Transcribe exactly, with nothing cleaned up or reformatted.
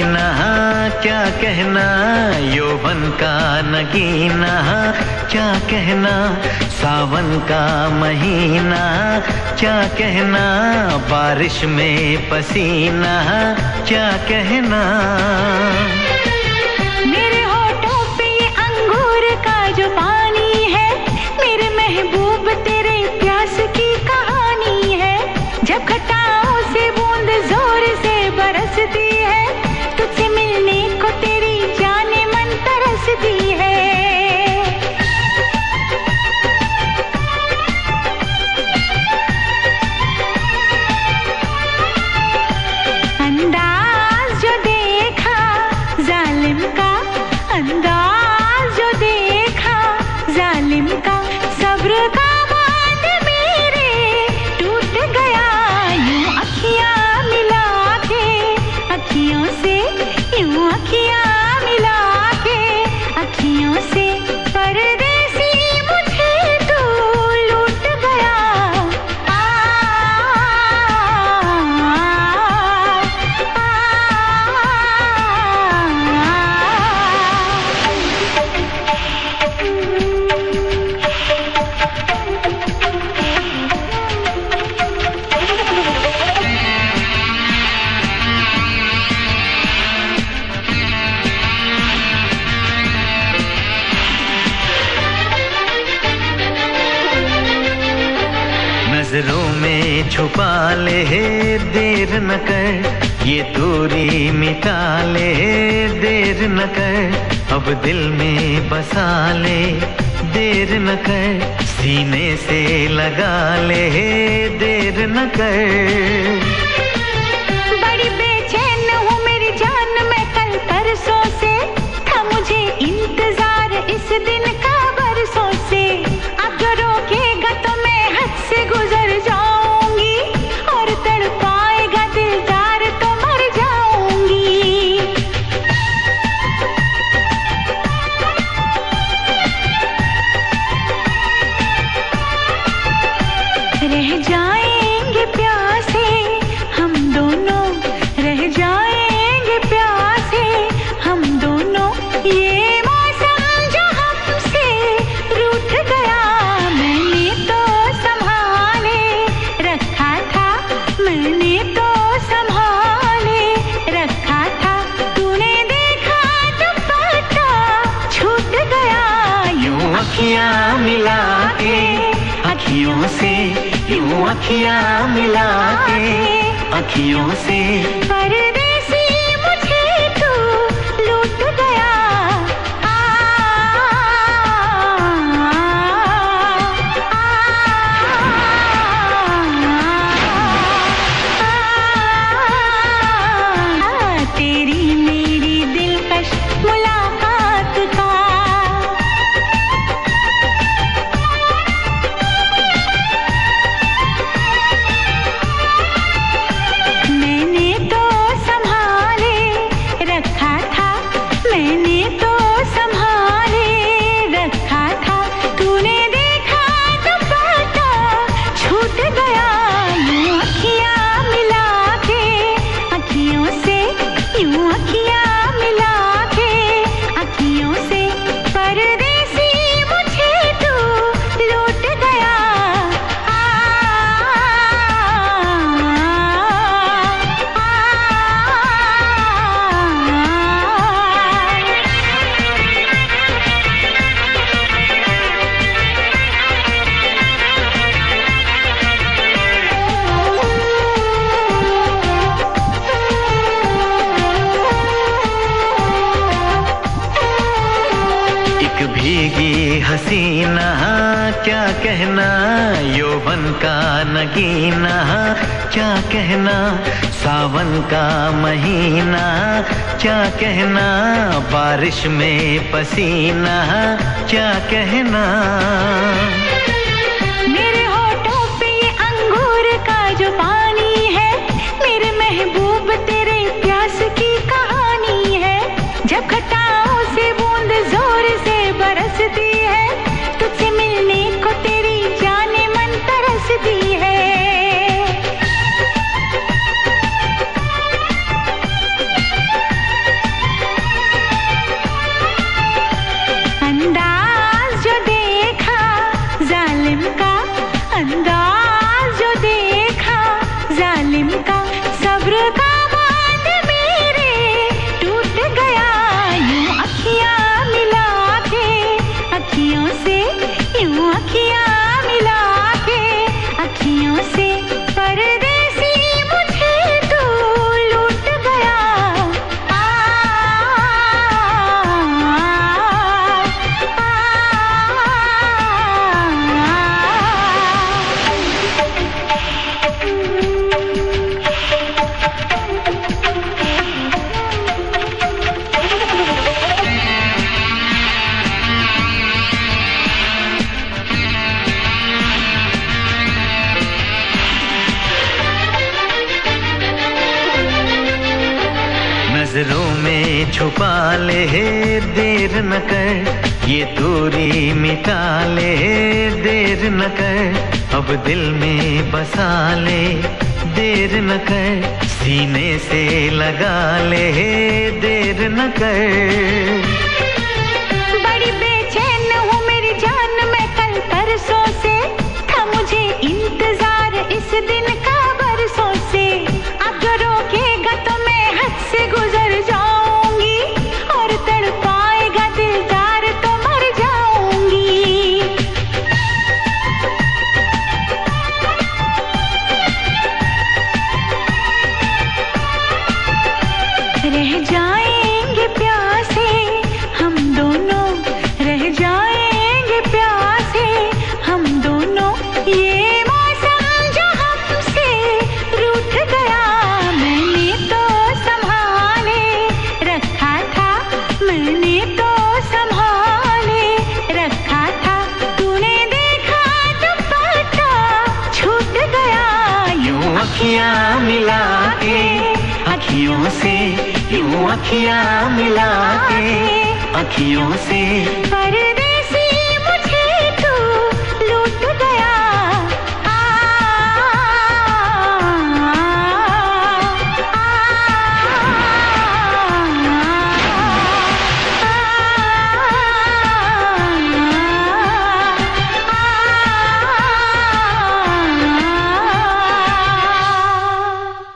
नगीना क्या कहना, यौवन का नगीना क्या कहना, सावन का महीना क्या कहना, बारिश में पसीना क्या कहना। मेरे होठों पे ये अंगूर का जो पानी है, मेरे महबूब तेरे प्यास की कहानी है। जब खटाओं से बूंद जोर से बरसती है, तुझसे मिलने को तेरी जाने मन तरसती है। छुपा ले देर न कर, ये दूरी मिटा ले देर न कर, अब दिल में बसा ले देर न कर, सीने से लगा ले देर न कर। अखियाँ मिला के, अखियों से परदेसी मुझे तू लूट गया। आ, आ, आ, आ, आ, तेरी मेरी दिलकश मुलाकात का। हसीना क्या कहना, यौवन का नगीना क्या कहना, सावन का महीना क्या कहना, बारिश में पसीना क्या कहना। मेरे होठों पे ये अंगूर का जो पानी है, मेरे महबूब तेरे प्यास की कहानी है। जब खटाओं से बूंद जोर से बरसती है, तुझसे मिलने को तेरी जाने मन तरसती है। छुपा ले, देर न कर, ये दूरी मिटा ले, देर न कर, अब दिल में बसा ले, देर न कर, सीने से लगा ले, देर न कर। अखियाँ मिला के, अखियों से यूँ अखियाँ मिला के, अखियों से